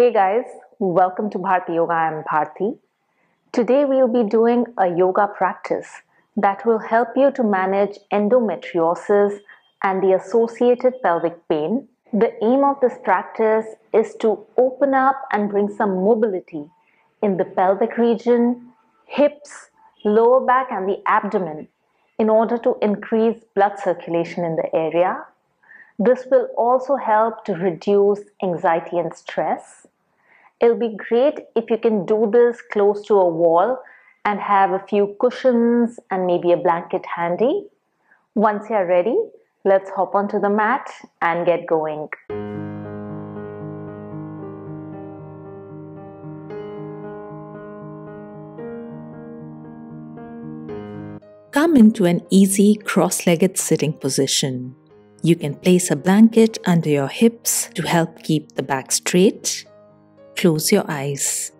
Hey guys, welcome to Bharti Yoga. I'm Bharti. Today we'll be doing a yoga practice that will help you to manage endometriosis and the associated pelvic pain. The aim of this practice is to open up and bring some mobility in the pelvic region, hips, lower back and the abdomen in order to increase blood circulation in the area. This will also help to reduce anxiety and stress. It'll be great if you can do this close to a wall and have a few cushions and maybe a blanket handy. Once you're ready, let's hop onto the mat and get going. Come into an easy cross-legged sitting position. You can place a blanket under your hips to help keep the back straight. Close your eyes.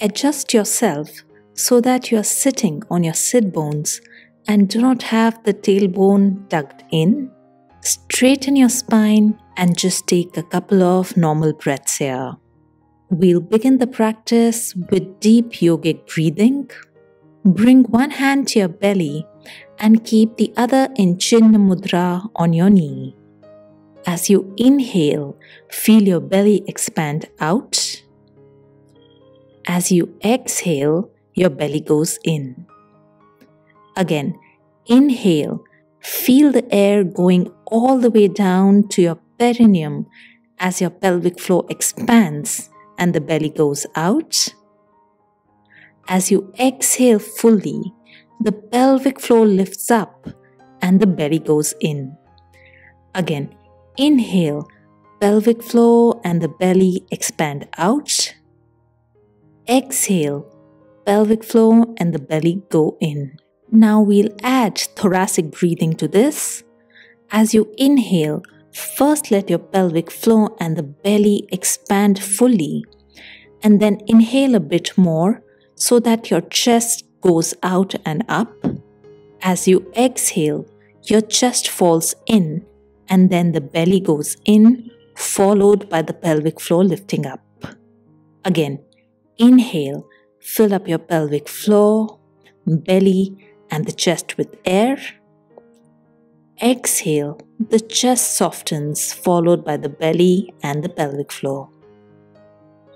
Adjust yourself so that you are sitting on your sit bones and do not have the tailbone tucked in. Straighten your spine and just take a couple of normal breaths here. We'll begin the practice with deep yogic breathing. Bring one hand to your belly and keep the other in chin mudra on your knee. As you inhale, feel your belly expand out. As you exhale, your belly goes in. Again, inhale, feel the air going all the way down to your perineum as your pelvic floor expands and the belly goes out. As you exhale fully, the pelvic floor lifts up and the belly goes in. Again, inhale, pelvic floor and the belly expand out. Exhale, pelvic floor and the belly go in. Now we'll add thoracic breathing to this. As you inhale, first let your pelvic floor and the belly expand fully, and then inhale a bit more so that your chest goes out and up. As you exhale, your chest falls in and then the belly goes in, followed by the pelvic floor lifting up. Again, inhale, fill up your pelvic floor, belly and the chest with air. Exhale, the chest softens, followed by the belly and the pelvic floor.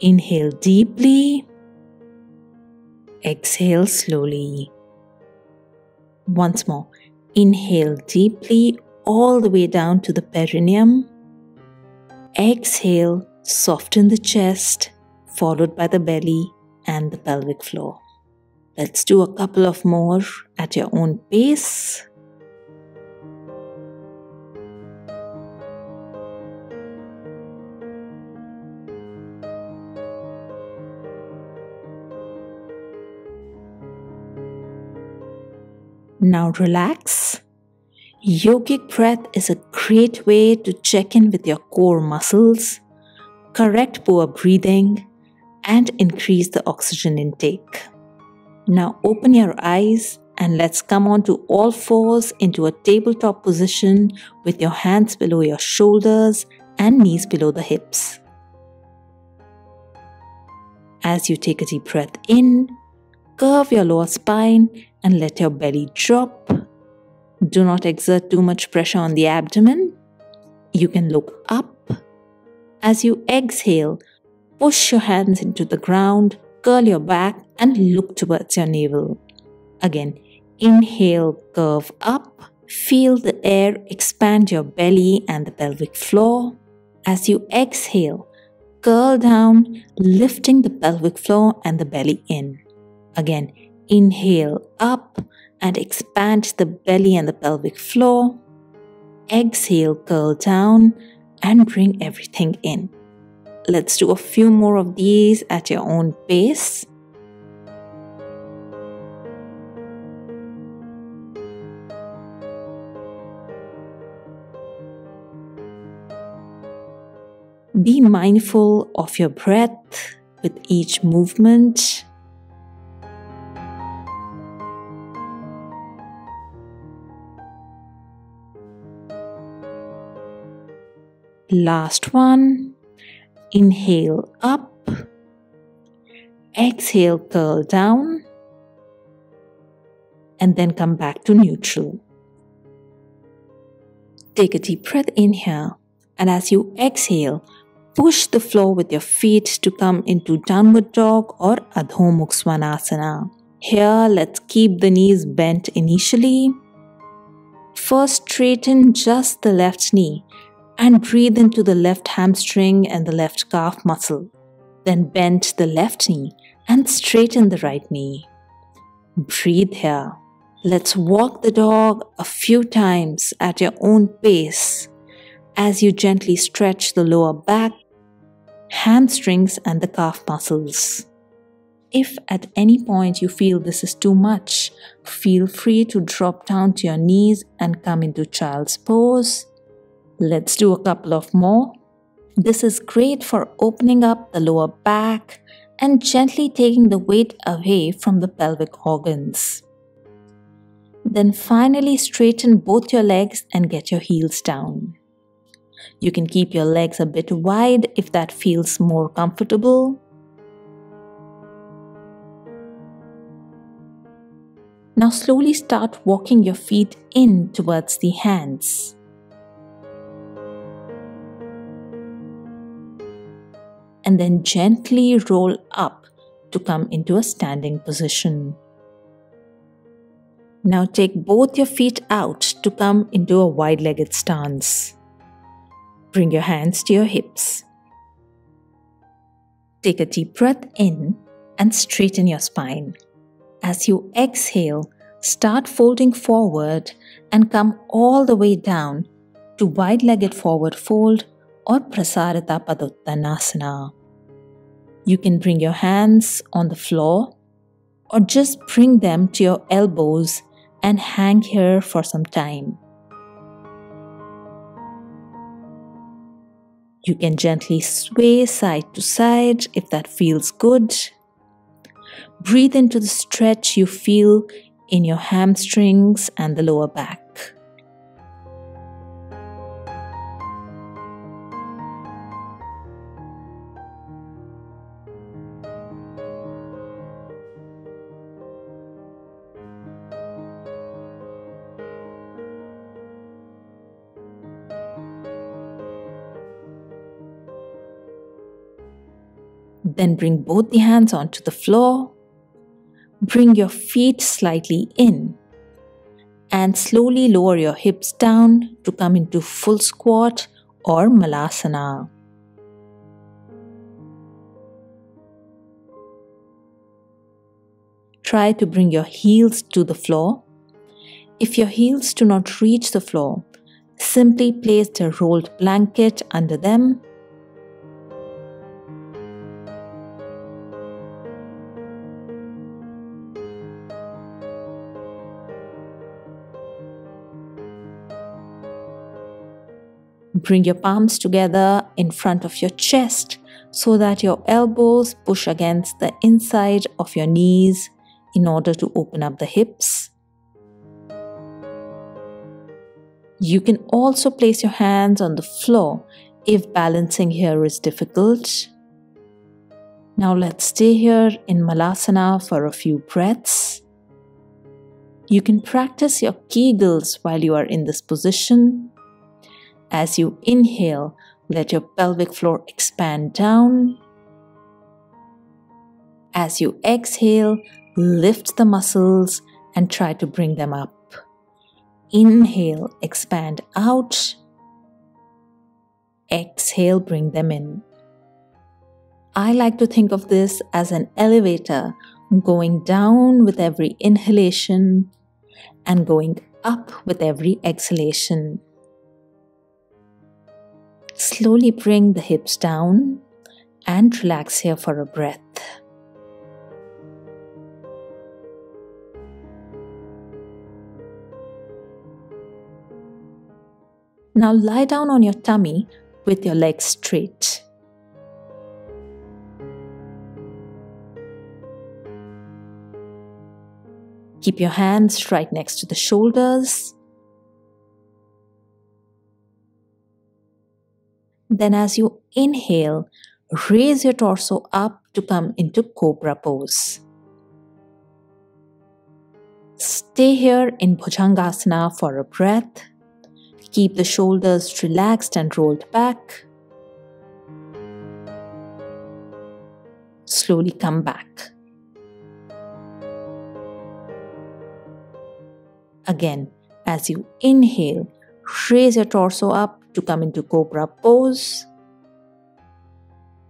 Inhale deeply. Exhale slowly. Once more, inhale deeply all the way down to the perineum. Exhale, soften the chest, followed by the belly and the pelvic floor. Let's do a couple of more at your own pace. Now relax. Yogic breath is a great way to check in with your core muscles, correct poor breathing, and increase the oxygen intake. Now open your eyes and let's come onto all fours into a tabletop position with your hands below your shoulders and knees below the hips. As you take a deep breath in, curve your lower spine and let your belly drop. Do not exert too much pressure on the abdomen. You can look up. As you exhale, push your hands into the ground, curl your back and look towards your navel. Again, inhale, curve up. Feel the air expand your belly and the pelvic floor. As you exhale, curl down, lifting the pelvic floor and the belly in. Again, inhale up and expand the belly and the pelvic floor. Exhale, curl down and bring everything in. Let's do a few more of these at your own pace. Be mindful of your breath with each movement. Last one. Inhale up, exhale, curl down, and then come back to neutral. Take a deep breath, inhale, and as you exhale, push the floor with your feet to come into downward dog or adho mukha svanasana. Here, let's keep the knees bent initially. First, straighten just the left knee and breathe into the left hamstring and the left calf muscle. Then bend the left knee and straighten the right knee. Breathe here. Let's walk the dog a few times at your own pace as you gently stretch the lower back, hamstrings and the calf muscles. If at any point you feel this is too much, feel free to drop down to your knees and come into child's pose. Let's do a couple of more. This is great for opening up the lower back and gently taking the weight away from the pelvic organs. Then finally straighten both your legs and get your heels down. You can keep your legs a bit wide if that feels more comfortable. Now slowly start walking your feet in towards the hands. And then gently roll up to come into a standing position. Now take both your feet out to come into a wide-legged stance. Bring your hands to your hips. Take a deep breath in and straighten your spine. As you exhale, start folding forward and come all the way down to wide-legged forward fold or prasarita padottanasana. You can bring your hands on the floor or just bring them to your elbows and hang here for some time. You can gently sway side to side if that feels good. Breathe into the stretch you feel in your hamstrings and the lower back. Then bring both the hands onto the floor. Bring your feet slightly in and slowly lower your hips down to come into full squat or malasana. Try to bring your heels to the floor. If your heels do not reach the floor, simply place a rolled blanket under them. Bring your palms together in front of your chest so that your elbows push against the inside of your knees in order to open up the hips. You can also place your hands on the floor if balancing here is difficult. Now let's stay here in Malasana for a few breaths. You can practice your Kegels while you are in this position. As you inhale, let your pelvic floor expand down. As you exhale, lift the muscles and try to bring them up. Inhale, expand out. Exhale, bring them in. I like to think of this as an elevator going down with every inhalation and going up with every exhalation. Slowly bring the hips down and relax here for a breath. Now lie down on your tummy with your legs straight. Keep your hands right next to the shoulders. Then as you inhale, Raise your torso up to come into Cobra pose. Stay here in Bhujangasana for a breath. Keep the shoulders relaxed and rolled back. Slowly come back. Again, as you inhale, raise your torso up to come into Cobra pose.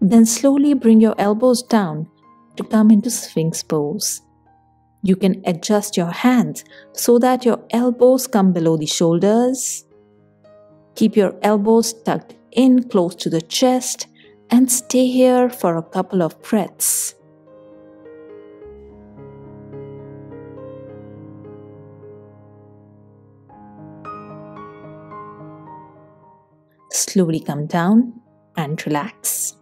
Then slowly bring your elbows down to come into Sphinx pose. You can adjust your hands so that your elbows come below the shoulders. Keep your elbows tucked in close to the chest and stay here for a couple of breaths. Slowly come down and relax.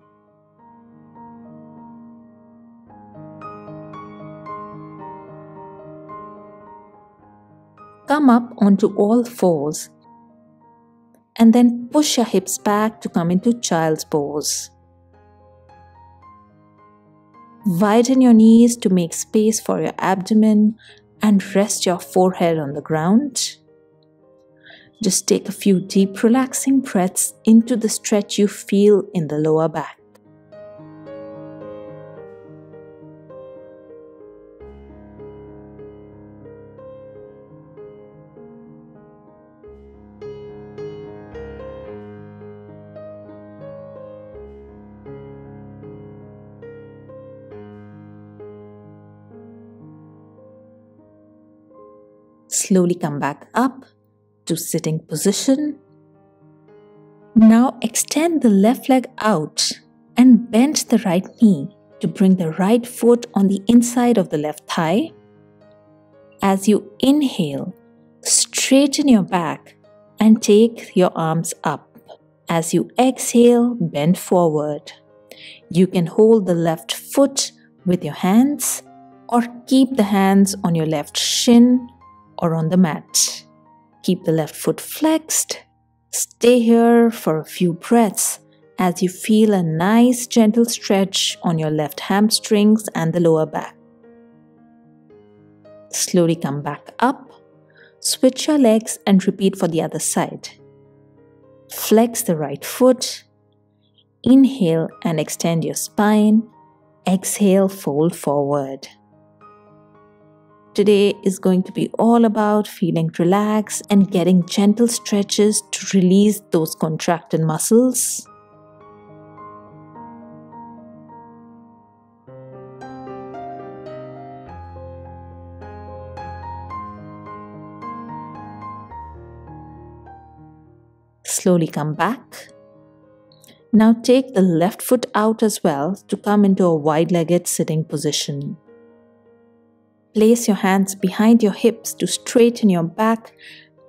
Come up onto all fours and then push your hips back to come into Child's pose. Widen your knees to make space for your abdomen and rest your forehead on the ground. Just take a few deep relaxing breaths into the stretch you feel in the lower back. Slowly come back up to sitting position. Now extend the left leg out and bend the right knee to bring the right foot on the inside of the left thigh. As you inhale, straighten your back and take your arms up. As you exhale, bend forward. You can hold the left foot with your hands or keep the hands on your left shin or on the mat. Keep the left foot flexed. Stay here for a few breaths as you feel a nice gentle stretch on your left hamstrings and the lower back. Slowly come back up. Switch your legs and repeat for the other side. Flex the right foot. Inhale and extend your spine. Exhale, fold forward. Today is going to be all about feeling relaxed and getting gentle stretches to release those contracted muscles. Slowly come back. Now take the left foot out as well to come into a wide-legged sitting position. Place your hands behind your hips to straighten your back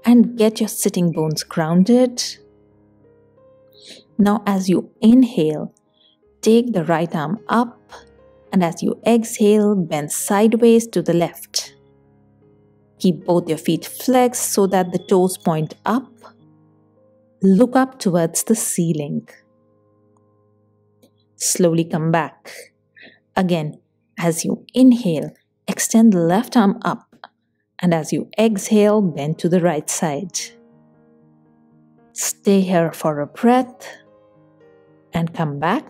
and get your sitting bones grounded. Now as you inhale, take the right arm up and as you exhale, bend sideways to the left. Keep both your feet flexed so that the toes point up. Look up towards the ceiling. Slowly come back. Again, as you inhale, extend the left arm up and as you exhale, bend to the right side. Stay here for a breath and come back.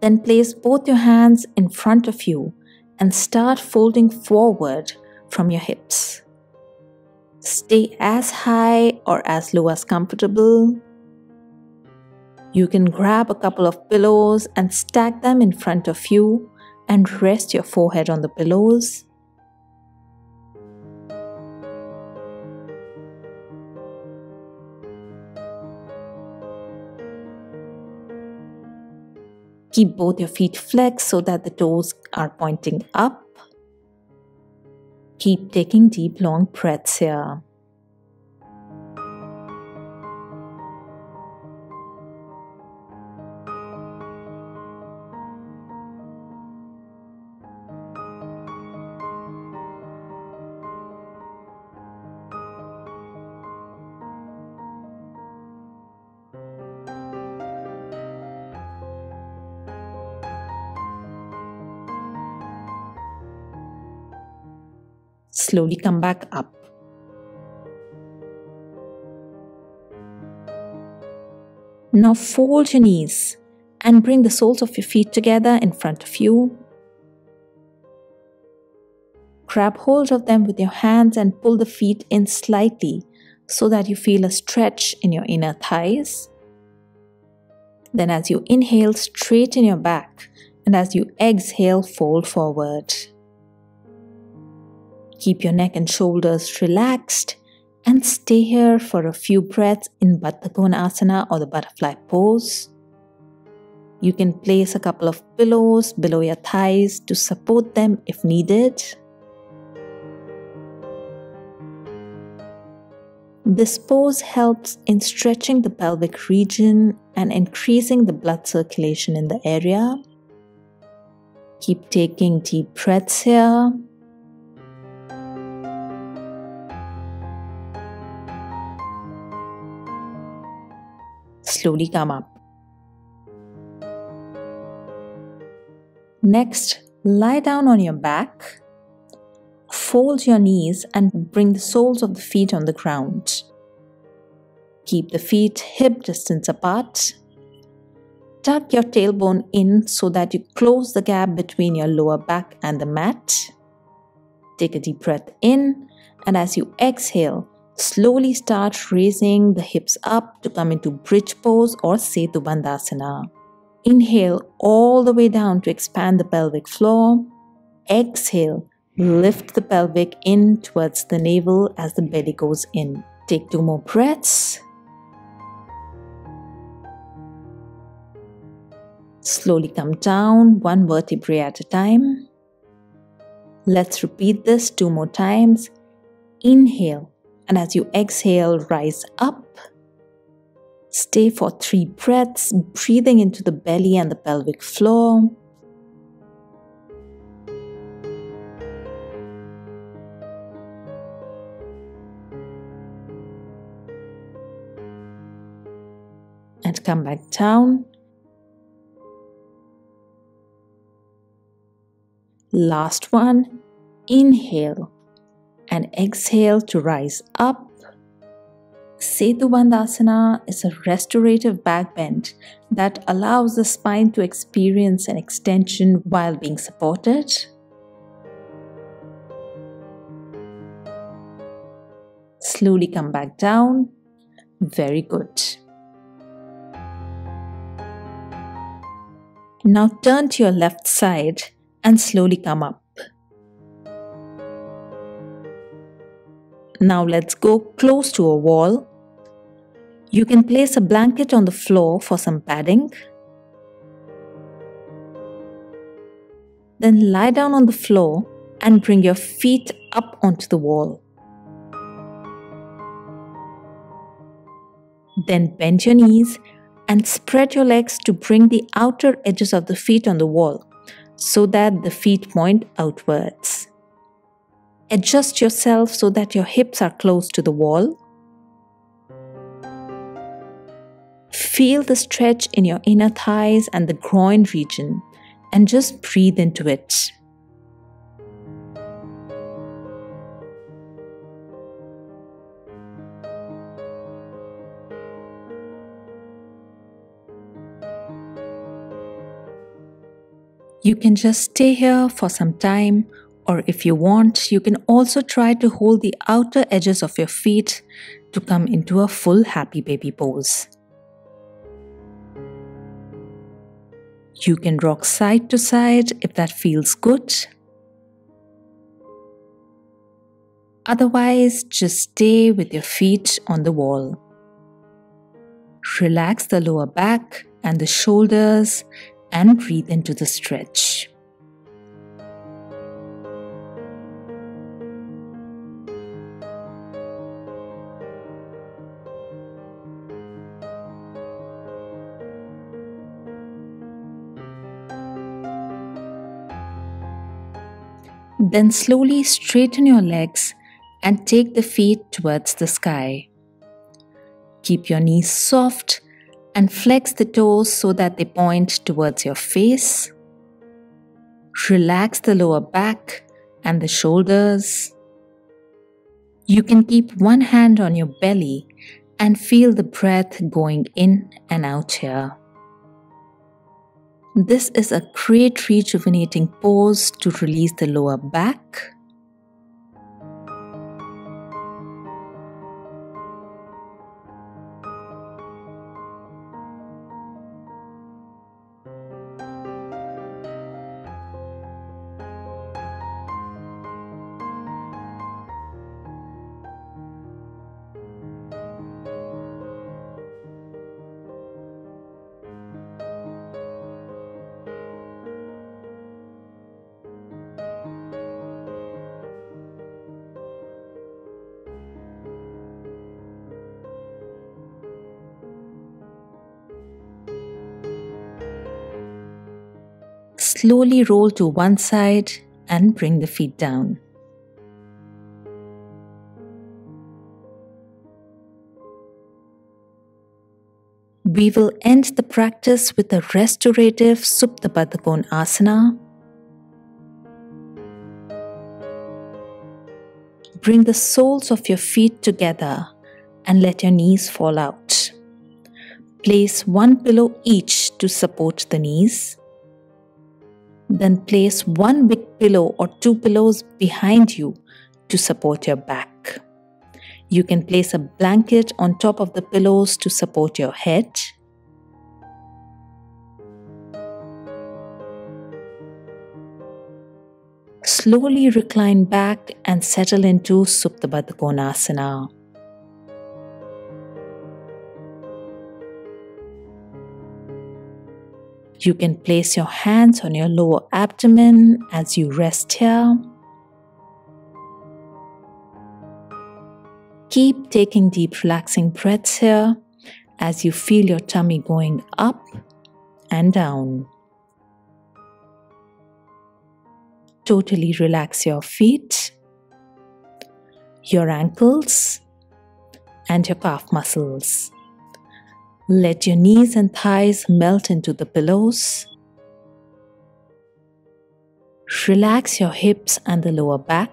Then place both your hands in front of you and start folding forward from your hips. Stay as high or as low as comfortable. You can grab a couple of pillows and stack them in front of you and rest your forehead on the pillows. Keep both your feet flexed so that the toes are pointing up. Keep taking deep, long breaths here. Slowly come back up. Now fold your knees and bring the soles of your feet together in front of you. Grab hold of them with your hands and pull the feet in slightly so that you feel a stretch in your inner thighs. Then as you inhale, straighten your back, and as you exhale, fold forward. Keep your neck and shoulders relaxed and stay here for a few breaths in Baddha Konasana or the butterfly pose. You can place a couple of pillows below your thighs to support them if needed. This pose helps in stretching the pelvic region and increasing the blood circulation in the area. Keep taking deep breaths here. Slowly come up. Next, lie down on your back. Fold your knees and bring the soles of the feet on the ground. Keep the feet hip distance apart. Tuck your tailbone in so that you close the gap between your lower back and the mat. Take a deep breath in, and as you exhale, slowly start raising the hips up to come into bridge pose or setu bandhasana. Inhale all the way down to expand the pelvic floor. Exhale. Lift the pelvic in towards the navel as the belly goes in. Take two more breaths. Slowly come down, one vertebrae at a time. Let's repeat this two more times. Inhale, and as you exhale, rise up. Stay for three breaths, breathing into the belly and the pelvic floor. And come back down. Last one. Inhale and exhale to rise up. Setu Bandhasana is a restorative back bend that allows the spine to experience an extension while being supported. Slowly come back down. Very good. Now turn to your left side and slowly come up. Now let's go close to a wall. You can place a blanket on the floor for some padding. Then lie down on the floor and bring your feet up onto the wall. Then bend your knees and spread your legs to bring the outer edges of the feet on the wall so that the feet point outwards. Adjust yourself so that your hips are close to the wall. Feel the stretch in your inner thighs and the groin region, and just breathe into it. You can just stay here for some time, or if you want, you can also try to hold the outer edges of your feet to come into a full happy baby pose. You can rock side to side if that feels good. Otherwise, just stay with your feet on the wall. Relax the lower back and the shoulders and breathe into the stretch. Then slowly straighten your legs and take the feet towards the sky. Keep your knees soft and flex the toes so that they point towards your face. Relax the lower back and the shoulders. You can keep one hand on your belly and feel the breath going in and out here. This is a great rejuvenating pose to release the lower back. Slowly roll to one side and bring the feet down. We will end the practice with a restorative Supta Baddha Konasana. Bring the soles of your feet together and let your knees fall out. Place one pillow each to support the knees. Then place one big pillow or two pillows behind you to support your back. You can place a blanket on top of the pillows to support your head. Slowly recline back and settle into Supta Baddha Konasana. You can place your hands on your lower abdomen as you rest here. Keep taking deep relaxing breaths here as you feel your tummy going up and down. Totally relax your feet, your ankles, and your calf muscles. Let your knees and thighs melt into the pillows. Relax your hips and the lower back.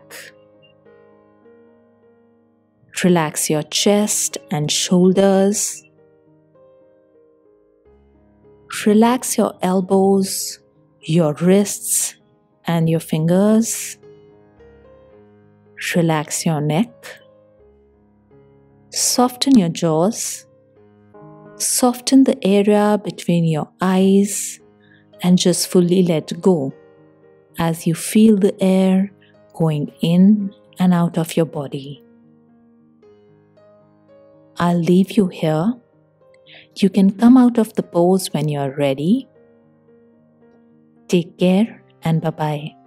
Relax your chest and shoulders. Relax your elbows, your wrists, and your fingers. Relax your neck. Soften your jaws. Soften the area between your eyes and just fully let go as you feel the air going in and out of your body. I'll leave you here. You can come out of the pose when you are ready. Take care and bye-bye.